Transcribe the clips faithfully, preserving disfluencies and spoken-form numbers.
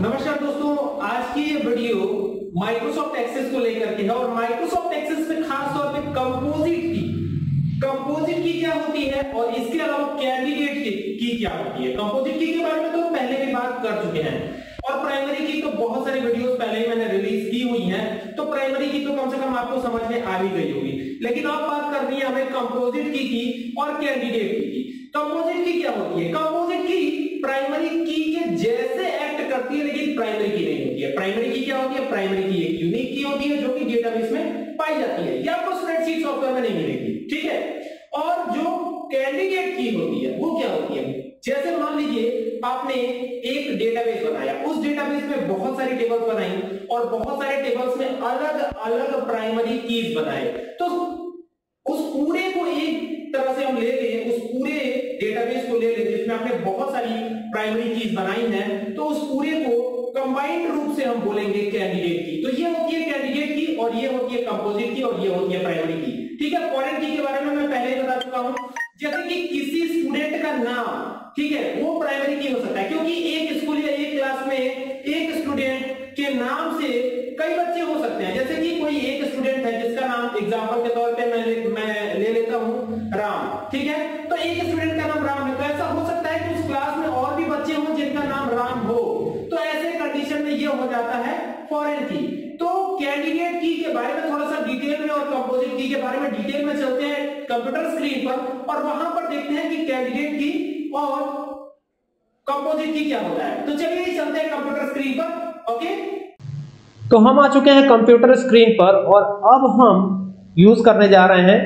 नमस्कार दोस्तों, आज की ये वीडियो माइक्रोसॉफ्ट एक्सेस को लेकर के है और माइक्रोसॉफ्ट एक्सेस में खास तौर पे कंपोजिट की कंपोजिट की क्या होती है और इसके अलावा कैंडिडेट की, की क्या होती है। कंपोजिट की के बारे में तो पहले भी बात कर चुके हैं और प्राइमरी की तो बहुत सारी वीडियोस पहले ही मैंने रिलीज की हुई हैं, तो प्राइमरी की तो कम से कम आपको समझ में आ ही गई होगी। लेकिन अब बात करनी है हमें कंपोजिट की की और कैंडिडेट की की। कंपोजिट की क्या होती है? कंपोजिट की प्राइमरी की के जैसे करती है, लेकिन प्राइमरी की नहीं होती है। प्राइमरी की क्या होती है? प्राइमरी की एक यूनिक की होती है जो कि डेटाबेस में पाई जाती है या आपको स्प्रेडशीट सॉफ्टवेयर में नहीं मिलेगी, ठीक है। और जो कैंडिडेट की होती है वो क्या होती है? जैसे मान लीजिए आपने एक डेटाबेस बनाया, उस डेटाबेस में बहुत सारी टेबल्स बनाई और बहुत सारे टेबल्स में अलग-अलग प्राइमरी कीज बनाए, तो उस पूरे को एक तरह से हम ले लें, उस पूरे डेटाबेस को ले लें जिसमें आपने बहुत सारी प्राइमरी कीज बनाई हैं, तो उस पूरे को कंबाइंड रूप से हम बोलेंगे कैंडिडेट की। तो ये होती है कैंडिडेट की और ये होती है कंपोजिट की और ये होती है प्राइमरी की, ठीक है। फॉरेन की के बारे में मैं पहले ही बता चुका हूं, जैसे कि किसी स्टूडेंट का नाम, ठीक है, वो प्राइमरी की हो सकता है क्योंकि एक स्कूल या एक क्लास में एक स्टूडेंट के नाम से कई बच्चे हो सकते हैं। जैसे कि कोई एक स्टूडेंट है जिसका नाम एग्जांपल के तौर पे मैं ले, मैं ले लेता हूं राम, ठीक है। तो एक स्टूडेंट का नाम राम है, तो ऐसा हो सकता है कि उस क्लास में और भी बच्चे हों जिनका नाम राम हो, तो ऐसे कंडीशन में यह हो जाता है फॉरेन की। तो कैंडिडेट की के बारे में थोड़ा सा डिटेल में और कंपोजिट की के बारे में डिटेल में चलते हैं कंप्यूटर स्क्रीन पर और वहां पर देखते हैं कि कैंडिडेट की और कंपोजिट की क्या होता है। तो चलिए चलते हैं कंप्यूटर स्क्रीन पर, ओके। तो हम आ चुके हैं कंप्यूटर स्क्रीन पर और अब हम यूज करने जा रहे हैं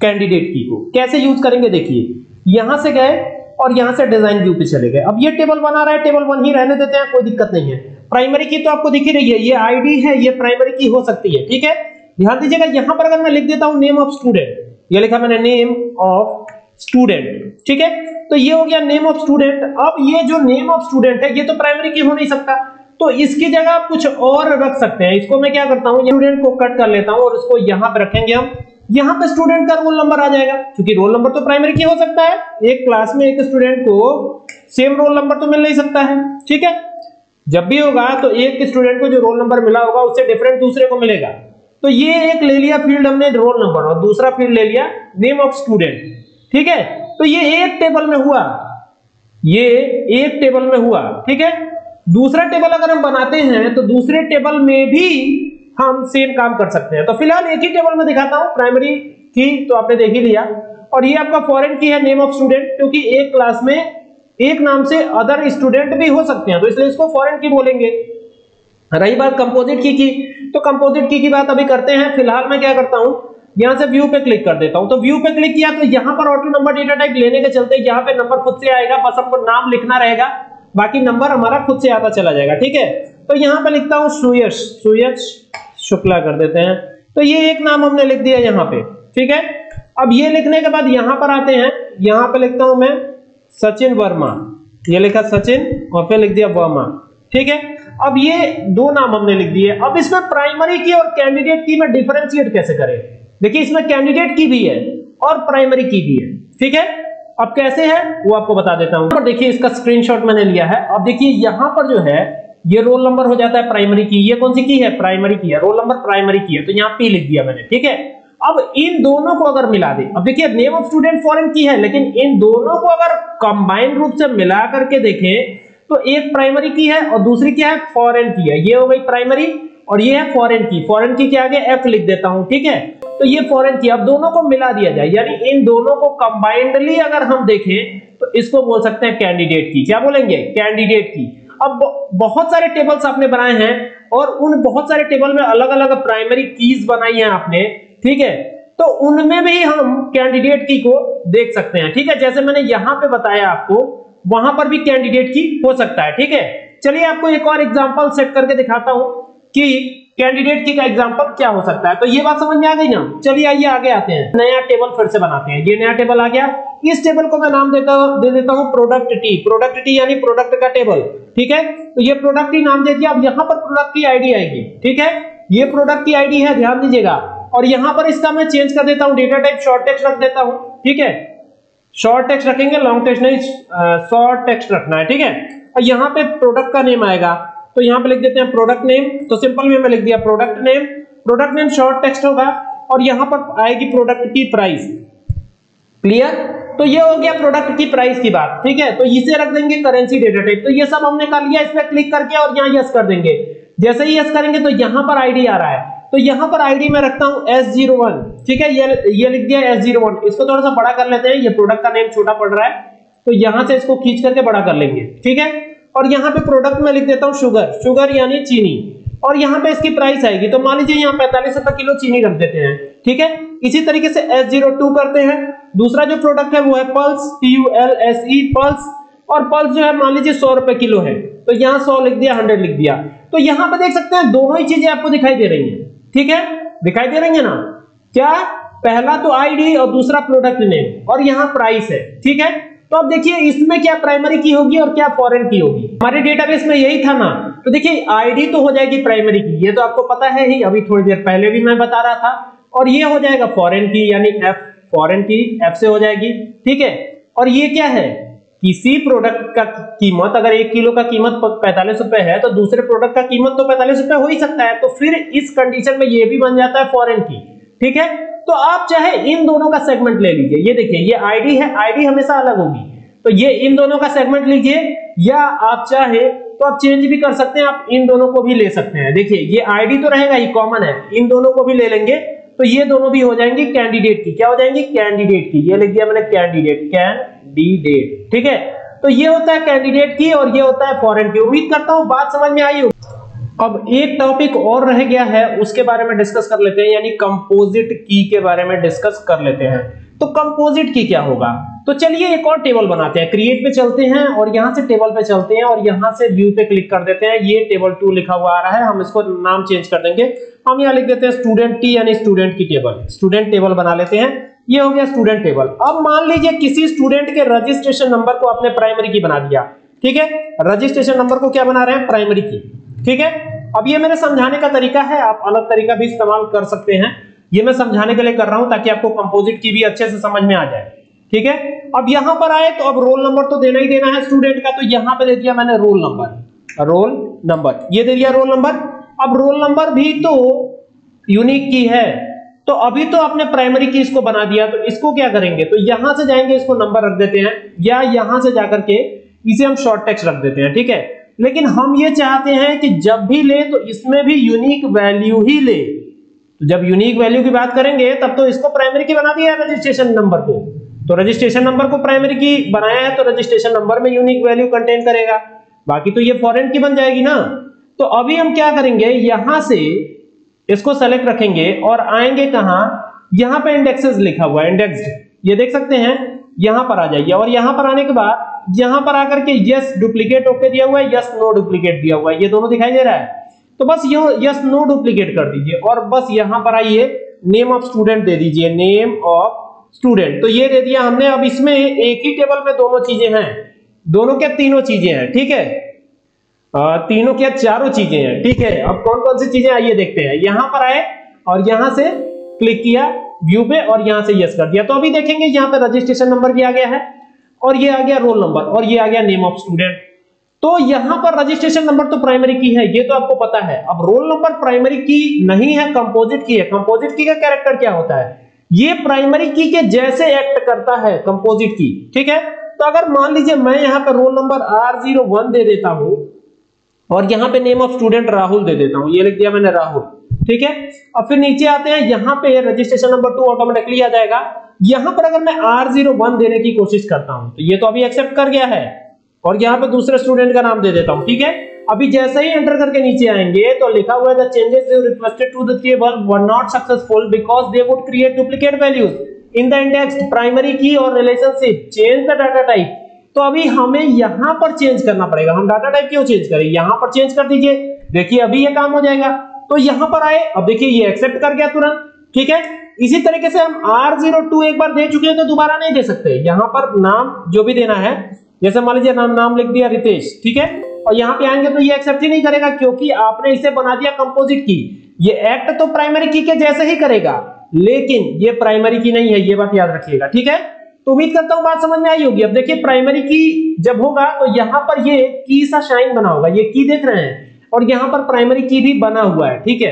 कैंडिडेट की को। कैसे यूज करेंगे देखिए, यहां से गए और यहां से डिजाइन व्यू पे चले गए। अब ये टेबल बना रहा है, टेबल वन ही रहने देते हैं, कोई दिक्कत नहीं है। प्राइमरी की तो आपको दिख ही रही है, ये आईडी है, ये प्राइमरी की हो सकती है, ठीक है। ध्यान दीजिएगा यहां पर अगर मैं लिख देता हूं नेम ऑफ स्टूडेंट, ये लिखा मैंने नेम ऑफ स्टूडेंट, ठीक है, तो ये हो गया नेम ऑफ स्टूडेंट। अब ये जो नेम ऑफ स्टूडेंट है ये तो प्राइमरी की हो नहीं सकता, तो इसकी जगह आप कुछ और रख सकते हैं। इसको मैं क्या करता हूं, स्टूडेंट को कट कर लेता हूं और इसको यहां पर रखेंगे हम। यहां पे स्टूडेंट का रोल नंबर आ जाएगा क्योंकि रोल नंबर तो प्राइमरी की हो सकता है, एक क्लास में एक स्टूडेंट को सेम रोल नंबर तो मिल नहीं सकता है, ठीक है। जब भी होगा तो एक स्टूडेंट को जो रोल नंबर मिला होगा उससे डिफरेंट दूसरे को मिलेगा। तो ये एक ले लिया फील्ड हमने रोल नंबर और दूसरा फील्ड ले लिया नेम ऑफ स्टूडेंट, ठीक है। तो ये एक टेबल में हुआ, ये एक टेबल में हुआ, ठीक है। दूसरा टेबल अगर हम बनाते हैं तो दूसरे टेबल में भी हम सेम काम कर सकते हैं। तो फिलहाल एक ही टेबल में दिखाता हूं, प्राइमरी की तो आपने देख ही लिया और ये आपका फॉरेन की है नेम ऑफ स्टूडेंट, क्योंकि एक क्लास में एक नाम से अदर स्टूडेंट भी हो सकते हैं, तो इसलिए इसको फॉरेन की बोलेंगे। रही बात कंपोजिट की की तो कंपोजिट की की बात अभी करते हैं। फिलहाल मैं क्या करता हूं, यहां से व्यू पे क्लिक कर देता हूं। तो व्यू पे क्लिक किया तो यहां पर ऑटो नंबर डेटा टाइप लेने के चलते यहां पे नंबर खुद से आएगा, बस आपको नाम लिखना रहेगा, बाकी नंबर हमारा खुद से आता चला जाएगा, ठीक है। तो यहां पर लिखता हूं सुयश, सुयश शुक्ला कर देते हैं, तो ये एक नाम हमने लिख दिया यहां पे, ठीक है। अब ये लिखने के बाद यहां पर आते हैं, यहां पे लिखता हूं मैं सचिन वर्मा, ये लिखा सचिन और फिर लिख दिया वर्मा, ठीक है। अब ये दो नाम हमने लिख दिए। अब इसमें प्राइमरी की और कैंडिडेट की में डिफरेंशिएट कैसे करें, देखिए इसमें कैंडिडेट की भी है और प्राइमरी की भी है, ठीक है। अब कैसे है वो आपको बता देता हूं। देखिए इसका स्क्रीनशॉट मैंने लिया है। अब देखिए यहां पर जो है ये रोल नंबर हो जाता है प्राइमरी की, ये कौन सी की है, प्राइमरी की है, रोल नंबर प्राइमरी की है, तो यहां पे लिख दिया मैंने, ठीक है। अब इन दोनों को अगर मिला दे, अब देखिए नेम ऑफ स्टूडेंट फॉरेन की है, लेकिन इन दोनों को अगर कंबाइंड रूप से मिला करके देखें तो एक प्राइमरी की है और दूसरी क्या है, फॉरेन की है। ये हो गई प्राइमरी और ये है फॉरेन की। फॉरेन की के आगे एफ लिख देता हूं, ठीक है। तो ये फॉरेन की, अब दोनों को मिला दिया जाए, यानी इन दोनों को कंबाइंडली अगर हम देखें तो इसको बोल सकते हैं कैंडिडेट की। क्या बोलेंगे, कैंडिडेट की। अब बहुत सारे टेबल्स आपने बनाए हैं और उन बहुत सारे टेबल में अलग अलग प्राइमरी कीज बनाई हैं आपने, ठीक है, तो उनमें भी हम कैंडिडेट की को देख सकते हैं, ठीक है। जैसे मैंने यहां पर बताया आपको, वहां पर भी कैंडिडेट की हो सकता है, ठीक है। चलिए आपको एक और एग्जाम्पल सेट करके दिखाता हूं कि कैंडिडेट की का एग्जांपल क्या हो सकता है। तो ये बात समझ में आ गई ना। चलिए आइए आगे आते हैं, नया टेबल फिर से बनाते हैं। ये नया टेबल आ गया, इस टेबल को मैं नाम देता दे देता हूं प्रोडक्ट टी। प्रोडक्ट टी यानी प्रोडक्ट का टेबल, ठीक है। तो ये प्रोडक्ट टी नाम दे दिया। अब यहां पर प्रोडक्ट की आईडी आएगी, ठीक है, ये प्रोडक्ट की आईडी है, ध्यान दीजिएगा। और यहां पर इसका मैं चेंज कर देता हूं, डेटा टाइप शॉर्ट टेक्स्ट रख देता हूं, ठीक है। शॉर्ट टेक्स्ट रखेंगे, लॉन्ग टेक्स्ट नहीं, शॉर्ट टेक्स्ट रखना है, ठीक है। और यहाँ पे प्रोडक्ट का नेम आएगा, तो यहाँ पे लिख देते हैं प्रोडक्ट नेम। तो सिंपल वे में लिख दिया product name. Product name short text होगा और यहाँ पर आएगी प्रोडक्ट की प्राइस। क्लियर? तो ये हो गया प्रोडक्ट की प्राइस की बात। ठीक है, तो इसे रख देंगे करेंसी डेटा टाइप। तो ये सब हमने कर लिया, इस पर क्लिक करके और यहाँ यस कर देंगे। जैसे ही यस करेंगे तो यहाँ पर आईडी आ रहा है, तो यहाँ पर आईडी मैं रखता हूँ एस जीरो वन। ठीक है, ये ये लिख दिया एस जीरो वन। इसको थोड़ा सा बड़ा कर लेते हैं, ये प्रोडक्ट का नेम छोटा पड़ रहा है तो यहाँ से इसको खींच करके बड़ा कर लेंगे। ठीक है, और यहाँ पे प्रोडक्ट में लिख देता हूँ शुगर, शुगर यानी चीनी, और यहाँ पे इसकी प्राइस आएगी। तो मान लीजिए यहाँ पैंतालीस रुपए किलो चीनी रख देते हैं। ठीक है, इसी तरीके से एस जीरो टू करते हैं। दूसरा जो प्रोडक्ट है वो है pulse, P U L S E pulse, और पल्स जो है मान लीजिए सौ रुपए किलो है, तो यहाँ सौ लिख दिया, हंड्रेड लिख दिया। तो यहाँ पे देख सकते हैं दोनों ही चीजें आपको दिखाई दे रही हैं। ठीक है, दिखाई दे रही है ना, क्या पहला तो आईडी और दूसरा प्रोडक्ट नेम और यहाँ प्राइस है। ठीक है, तो अब देखिए इसमें क्या प्राइमरी की होगी और क्या फॉरेन की होगी। हमारे डेटाबेस में यही था ना, तो देखिए आईडी तो हो जाएगी प्राइमरी की, ये तो आपको पता है ही, अभी थोड़ी देर पहले भी मैं बता रहा था, और ये हो जाएगा फॉरेन की, यानी एफ, फॉरेन की एफ से हो जाएगी। ठीक है, और ये क्या है, किसी प्रोडक्ट का कीमत, अगर एक किलो का कीमत पैंतालीस रुपए है तो दूसरे प्रोडक्ट का कीमत तो पैंतालीस रुपए हो ही सकता है, तो फिर इस कंडीशन में ये भी बन जाता है फॉरेन की। ठीक है, तो आप चाहे इन दोनों का सेगमेंट ले लीजिए। ये देखिए ये आईडी है, आईडी हमेशा अलग होगी, तो ये इन दोनों का सेगमेंट लीजिए, या आप चाहे तो आप चेंज भी कर सकते हैं, आप इन दोनों को भी ले सकते हैं। देखिए ये आईडी तो रहेगा ही, कॉमन है, इन दोनों को भी ले लेंगे तो ये दोनों भी हो जाएंगे कैंडिडेट की। क्या हो जाएंगे? कैंडिडेट की। ये लिख दिया मैंने कैंडिडेट, कैंडिडेट। ठीक है, तो ये होता है कैंडिडेट की और ये होता है फॉरेन की। उम्मीद करता हूं बात समझ में आई हो। अब एक टॉपिक और रह गया है, उसके बारे में डिस्कस कर लेते हैं, यानी कंपोजिट की के बारे में डिस्कस कर लेते हैं। तो कंपोजिट की क्या होगा, तो चलिए एक और टेबल बनाते हैं। क्रिएट पे चलते हैं और यहाँ से टेबल पे चलते हैं और यहाँ से व्यू पे क्लिक कर देते हैं। ये टेबल टू लिखा हुआ आ रहा है, हम इसको नाम चेंज कर देंगे, हम यहाँ लिख देते हैं स्टूडेंट टी, यानी स्टूडेंट की टेबल, स्टूडेंट टेबल बना लेते हैं। ये हो गया स्टूडेंट टेबल। अब मान लीजिए किसी स्टूडेंट के रजिस्ट्रेशन नंबर को आपने प्राइमरी की बना दिया। ठीक है, रजिस्ट्रेशन नंबर को क्या बना रहे हैं? प्राइमरी की। ठीक है, अब ये मैंने समझाने का तरीका है, आप अलग तरीका भी इस्तेमाल कर सकते हैं, ये मैं समझाने के लिए कर रहा हूं ताकि आपको कंपोजिट की भी अच्छे से समझ में आ जाए। ठीक है, अब यहां पर आए तो अब रोल नंबर तो देना ही देना है स्टूडेंट का, तो यहां पे दे दिया मैंने रोल नंबर, रोल नंबर ये दे दिया रोल नंबर। अब रोल नंबर भी तो यूनिक की है, तो अभी तो आपने प्राइमरी की इसको बना दिया, तो इसको क्या करेंगे, तो यहां से जाएंगे, इसको नंबर रख देते हैं, या यहां से जाकर के इसे हम शॉर्ट टेक्स्ट रख देते हैं। ठीक है, लेकिन हम ये चाहते हैं कि जब भी ले तो इसमें भी यूनिक वैल्यू ही ले, तो जब यूनिक वैल्यू की बात करेंगे तब तो इसको प्राइमरी की बना दिया है रजिस्ट्रेशन नंबर को, तो रजिस्ट्रेशन नंबर को प्राइमरी की बनाया है, तो रजिस्ट्रेशन नंबर में यूनिक वैल्यू कंटेन करेगा, बाकी तो ये फॉरेन की बन जाएगी ना। तो अभी हम क्या करेंगे, यहां से इसको सेलेक्ट रखेंगे और आएंगे कहां, यहां पर इंडेक्सेस लिखा हुआ है, इंडेक्स्ड, ये देख सकते हैं, यहां पर आ जाइए। और यहां पर आने के बाद यहां पर आकर के यस डुप्लीकेट ओके दिया हुआ है, यस नो डुप्लीकेट दिया हुआ है, ये दोनों दिखाई दे रहा है, तो बस यस नो डुप्लीकेट कर दीजिए और बस यहां पर आइए, नेम ऑफ स्टूडेंट दे दीजिए, नेम ऑफ स्टूडेंट, तो ये दे दिया हमने। अब इसमें एक ही टेबल में दोनों चीजें हैं, दोनों क्या तीनों चीजें हैं। ठीक है, आ, तीनों क्या चारों चीजें हैं। ठीक है, अब कौन कौन सी चीजें आइए देखते हैं। यहां पर आए और यहां से क्लिक किया व्यू पे और यहां से यस कर दिया, तो अभी देखेंगे यहां पर रजिस्ट्रेशन नंबर भी आ गया है और ये आ गया रोल नंबर और ये आ गया नेम ऑफ स्टूडेंट। तो यहां पर रजिस्ट्रेशन नंबर तो प्राइमरी की है, ये तो आपको पता है। अब रोल नंबर प्राइमरी की नहीं है, कंपोजिट की है। कंपोजिट की का कैरेक्टर क्या होता है, ये प्राइमरी की के जैसे एक्ट करता है कंपोजिट की। ठीक है, तो अगर मान लीजिए मैं यहां पर roll number R zero one दे देता हूं और यहां पे नेम ऑफ स्टूडेंट राहुल दे देता हूं, ये लिख दिया मैंने राहुल। ठीक है, अब फिर नीचे आते हैं, यहां पे रजिस्ट्रेशन नंबर टू ऑटोमेटिकली आ जाएगा। यहां पर अगर मैं आर जीरो वन देने की कोशिश करता हूं तो ये तो अभी एक्सेप्ट कर गया है और यहां पे दूसरे स्टूडेंट का नाम दे देता हूं। ठीक है, अभी जैसे ही एंटर करके नीचे आएंगे तो लिखा हुआ है the changes you requested to the table were not successful because they would create duplicate values in the index primary key और relationship change the data type. तो अभी हमें यहां पर चेंज करना पड़ेगा। हम डाटा टाइप क्यों चेंज करें, यहां पर चेंज कर दीजिए, देखिए अभी ये काम हो जाएगा। तो यहां पर आए, अब देखिए ये एक्सेप्ट कर गया तुरंत। ठीक है, इसी तरीके से हम आर जीरो टू एक बार दे चुके हैं तो दोबारा नहीं दे सकते। यहां पर नाम जो भी देना है, जैसे मान लीजिए नाम नाम लिख दिया रितेश। ठीक है, और यहां पे आएंगे तो ये एक्सेप्ट ही नहीं करेगा क्योंकि आपने इसे बना दिया कंपोजिट की। ये एक्ट तो प्राइमरी की के जैसे ही करेगा लेकिन ये प्राइमरी की नहीं है, ये बात याद रखिएगा। ठीक है, तो उम्मीद करता हूं बात समझ में आई होगी। अब देखिए प्राइमरी की जब होगा तो यहाँ पर ये की सा शाइन बना होगा, ये की देख रहे हैं, और यहाँ पर प्राइमरी की भी बना हुआ है, ठीक है।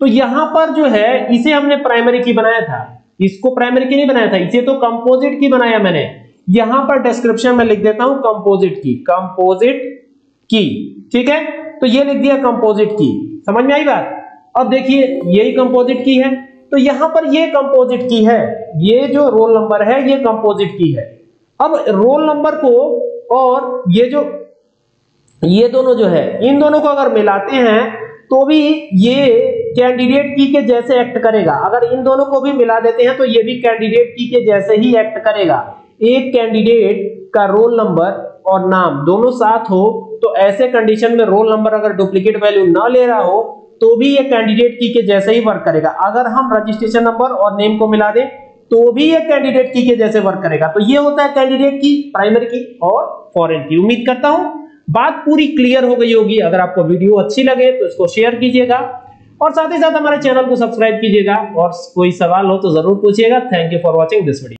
तो यहाँ पर जो है इसे हमने प्राइमरी की बनाया था, इसको प्राइमरी की नहीं बनाया था, इसे तो कंपोजिट की बनाया मैंने। यहाँ पर डिस्क्रिप्शन में लिख देता हूं कंपोजिट की, कंपोजिट की, ठीक है। तो ये लिख दिया कंपोजिट की, समझ में आई बात। अब देखिए यही कंपोजिट की है, तो यहां पर ये कंपोजिट की है, ये जो रोल नंबर है ये कंपोजिट की है। अब रोल नंबर को और ये जो ये दोनों जो है, इन दोनों को अगर मिलाते हैं तो भी ये कैंडिडेट की के जैसे एक्ट करेगा। अगर इन दोनों को भी मिला देते हैं तो ये भी कैंडिडेट की के जैसे ही एक्ट करेगा। एक कैंडिडेट का रोल नंबर और नाम दोनों साथ हो तो ऐसे कंडीशन में रोल नंबर अगर डुप्लीकेट वैल्यू ना ले रहा हो तो भी ये कैंडिडेट की के जैसे ही वर्क करेगा। अगर हम रजिस्ट्रेशन नंबर और नेम को मिला दें तो भी ये कैंडिडेट की के जैसे वर्क करेगा। तो ये होता है कैंडिडेट की, प्राइमरी की और फॉरेन की। उम्मीद करता हूं बात पूरी क्लियर हो गई होगी। अगर आपको वीडियो अच्छी लगे तो इसको शेयर कीजिएगा और साथ ही साथ हमारे चैनल को सब्सक्राइब कीजिएगा, और कोई सवाल हो तो जरूर पूछिएगा। Thank you for watching this video.